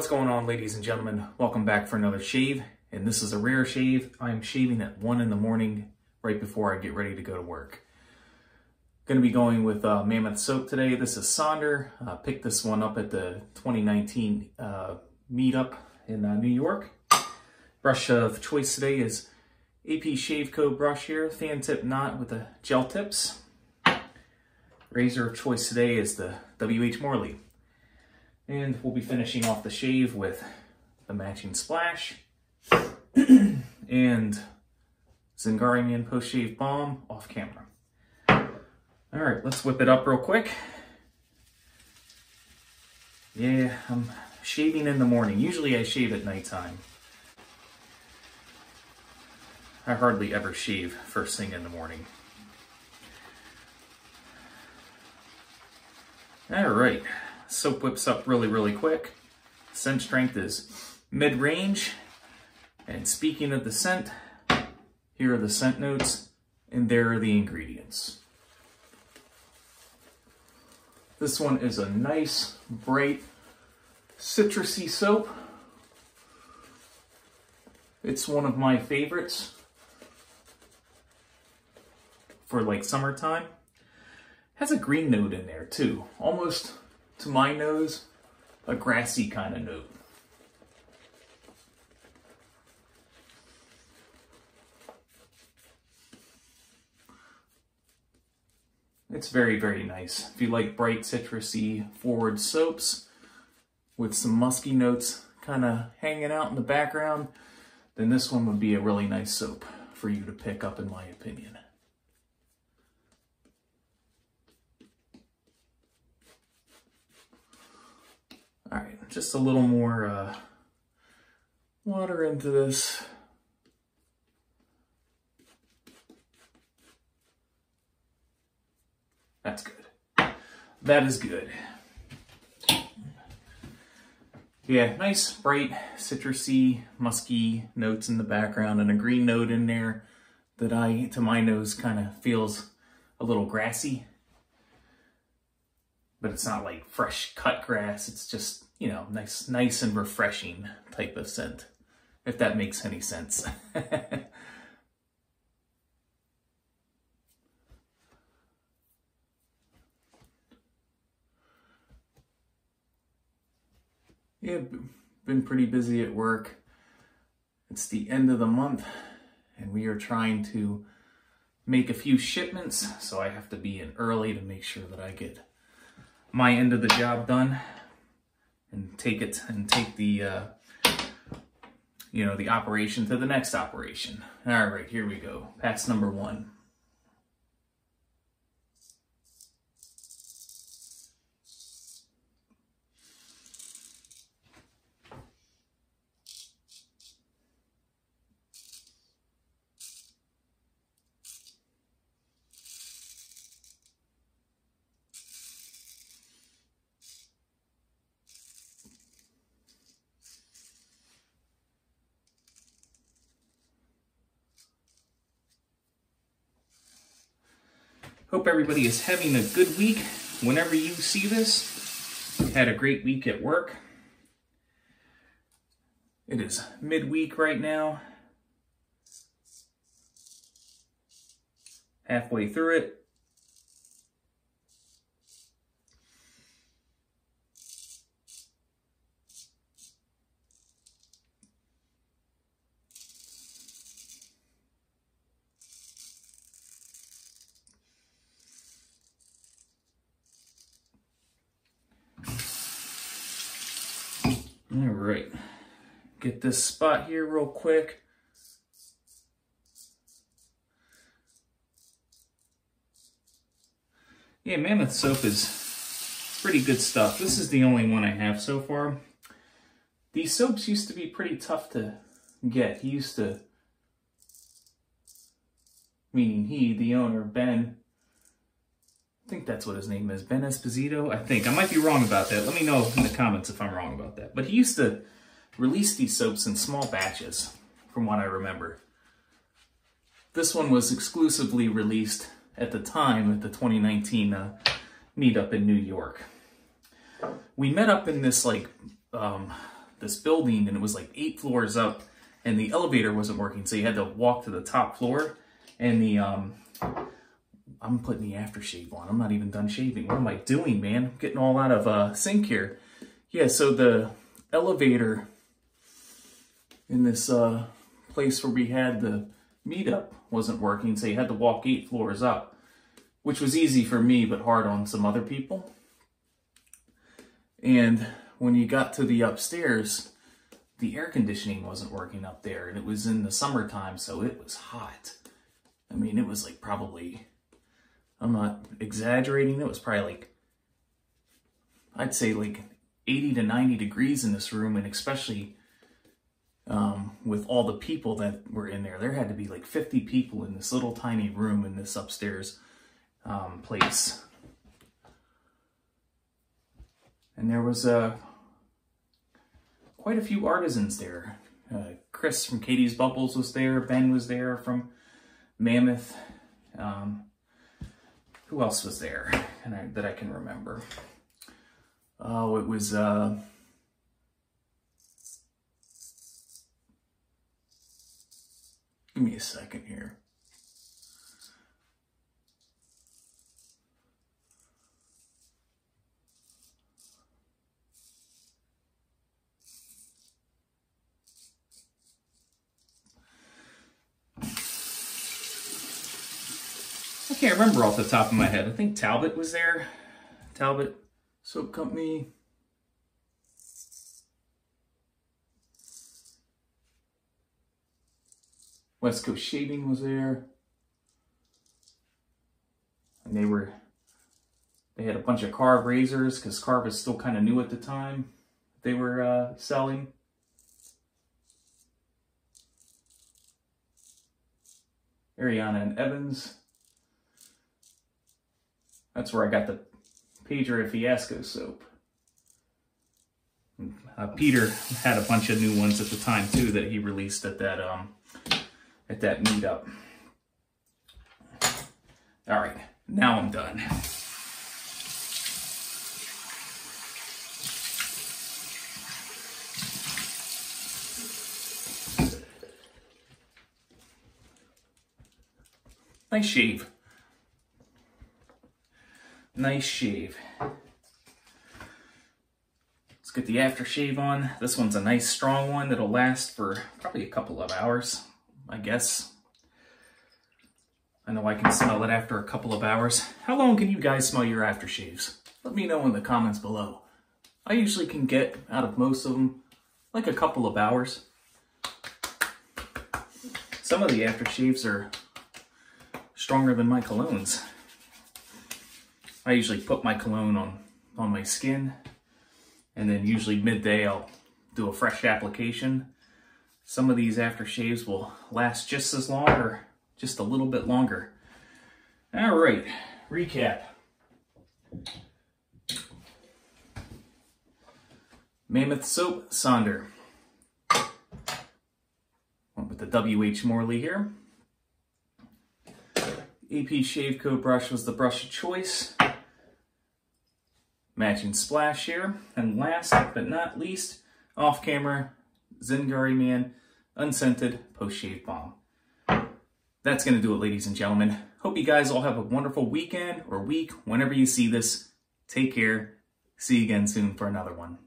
What's going on, ladies and gentlemen? Welcome back for another shave, and this is a rare shave. I'm shaving at 1 in the morning right before I get ready to go to work. Gonna be going with Mammoth Soap today. This is Sonder. I picked this one up at the 2019 meetup in New York. Brush of choice today is AP Shave Co brush here, fan tip knot with the gel tips. Razor of choice today is the WH Morley. And we'll be finishing off the shave with the matching splash and Zingari Man post-shave balm off camera. All right, let's whip it up real quick. Yeah, I'm shaving in the morning. Usually I shave at nighttime. I hardly ever shave first thing in the morning. All right. Soap whips up really quick. Scent strength is mid-range. And speaking of the scent, here are the scent notes and there are the ingredients. This one is a nice, bright, citrusy soap. It's one of my favorites for like summertime. Has a green note in there too, almost to my nose, a grassy kind of note. It's very nice. If you like bright citrusy forward soaps with some musky notes kind of hanging out in the background, then this one would be a really nice soap for you to pick up, in my opinion. All right, just a little more water into this. That's good. That is good. Yeah, nice, bright, citrusy, musky notes in the background and a green note in there that to my nose, kind of feels a little grassy. But it's not like fresh cut grass. It's just, you know, nice and refreshing type of scent, if that makes any sense. Yeah, been pretty busy at work. It's the end of the month and we are trying to make a few shipments. So I have to be in early to make sure that I get my end of the job done and take the you know, the operation to the next operation. All right, here we go. Pass number one. Hope everybody is having a good week. Whenever you see this, we had a great week at work. It is midweek right now. Halfway through it. All right, get this spot here real quick. Yeah, Mammoth Soap is pretty good stuff. This is the only one I have so far. These soaps used to be pretty tough to get. He used to, meaning he, the owner, Ben, I think that's what his name is, Ben Esposito, I think. I might be wrong about that. Let me know in the comments if I'm wrong about that. But he used to release these soaps in small batches, from what I remember. This one was exclusively released at the time at the 2019 meetup in New York. We met up in this, like, this building, and it was like 8 floors up, and the elevator wasn't working, so you had to walk to the top floor. And the I'm putting the aftershave on. I'm not even done shaving. What am I doing, man? I'm getting all out of sync here. Yeah, so the elevator in this place where we had the meetup wasn't working, so you had to walk 8 floors up, which was easy for me, but hard on some other people. And when you got to the upstairs, the air conditioning wasn't working up there, and it was in the summertime, so it was hot. I mean, it was like probably, I'm not exaggerating, it was probably like, I'd say like 80 to 90 degrees in this room, and especially with all the people that were in there. There had to be like 50 people in this little tiny room in this upstairs place. And there was quite a few artisans there. Chris from Katie's Bubbles was there. Ben was there from Mammoth. Who else was there that I can remember? Oh, it was... give me a second here. I can't remember off the top of my head. I think Talbot was there. Talbot Soap Company. West Coast Shaving was there. And they had a bunch of Carve razors, because Carve is still kind of new at the time they were selling. Ariana and Evans. That's where I got the Pedro Fiasco soap. Peter had a bunch of new ones at the time too that he released at that meetup. All right, now I'm done. Nice shave. Nice shave. Let's get the aftershave on. This one's a nice strong one that'll last for probably a couple of hours, I guess. I know I can smell it after a couple of hours. How long can you guys smell your aftershaves? Let me know in the comments below. I usually can get out of most of them like a couple of hours. Some of the aftershaves are stronger than my colognes. I usually put my cologne on my skin, and then usually midday I'll do a fresh application. Some of these aftershaves will last just as long or just a little bit longer. All right, recap. Mammoth Soap, Sonder. Went with the WH Morley here. AP Shave Co brush was the brush of choice. Matching splash here. And last but not least, off camera, Zingari Man, unscented post-shave balm. That's going to do it, ladies and gentlemen. Hope you guys all have a wonderful weekend or week. Whenever you see this, take care. See you again soon for another one.